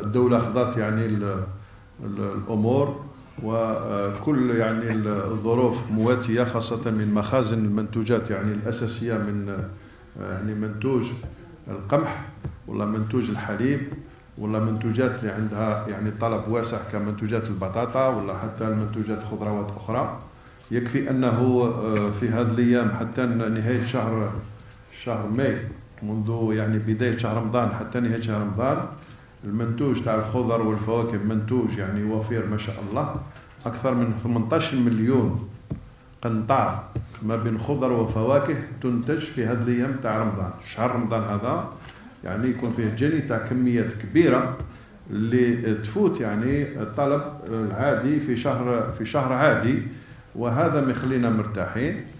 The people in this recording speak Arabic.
الدولة خضت يعني الأمور، وكل يعني الظروف مواتية، خاصة من مخازن المنتوجات يعني الأساسية، من يعني منتوج القمح ولا منتوج الحليب ولا منتوجات اللي عندها يعني طلب واسع كمنتوجات البطاطا ولا حتى المنتوجات خضروات أخرى. يكفي أنه في هذه الأيام حتى نهاية شهر ماي، منذ يعني بداية شهر رمضان حتى نهاية شهر رمضان، المنتوج تاع الخضر والفواكه منتوج يعني وفير ما شاء الله، أكثر من 18 مليون قنطار ما بين خضر وفواكه تنتج في هذه الأيام تاع رمضان. شهر رمضان هذا يعني يكون فيه جني تاع كميات كبيرة اللي تفوت يعني الطلب العادي في شهر عادي، وهذا ما يخلينا مرتاحين.